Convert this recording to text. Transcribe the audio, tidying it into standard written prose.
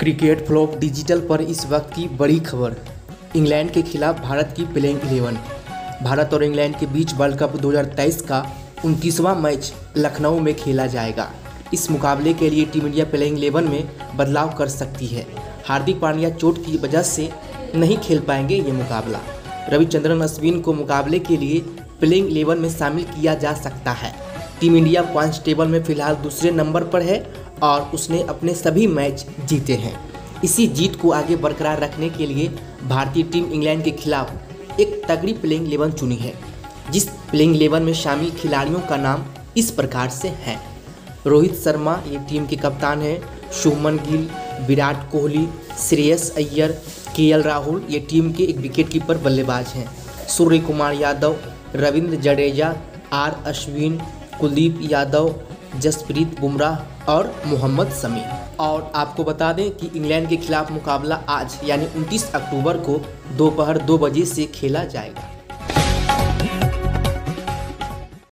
Cricket फलाउप digital पर इस वक्त की बड़ी खबर, इंग्लैंड के खिलाफ भारत की प्लेइंग 11। भारत और इंग्लैंड के बीच वर्ल्ड कप 2023 का 29वां मैच लखनऊ में खेला जाएगा। इस मुकाबले के लिए टीम इंडिया प्लेइंग 11 में बदलाव कर सकती है। हार्दिक पांड्या चोट की वजह से नहीं खेल पाएंगे ये मुकाबला। रविचंद्रन अश्विन को मुकाबले के लिए प्लेइंग 11 में शामिल किया जा सकता है। टीम इंडिया पॉइंट्स टेबल में फिलहाल दूसरे नंबर पर है और उसने अपने सभी मैच जीते हैं। इसी जीत को आगे बरकरार रखने के लिए भारतीय टीम इंग्लैंड के खिलाफ एक तगड़ी प्लेइंग 11 चुनी है, जिस प्लेइंग 11 में शामिल खिलाड़ियों का नाम इस प्रकार से हैं: रोहित शर्मा ये टीम के कप्तान हैं, शुभमन गिल, विराट कोहली, श्रेयस अय्यर, केएल राहुल ये टीम के एक विकेटकीपर बल्लेबाज हैं, सूर्य कुमार यादव, रविंद्र जडेजा, आर अश्विन, कुलदीप यादव, जसप्रीत बुमराह और मोहम्मद शमी। और आपको बता दें कि इंग्लैंड के खिलाफ मुकाबला आज यानी 29 अक्टूबर को दोपहर 2 बजे से खेला जाएगा।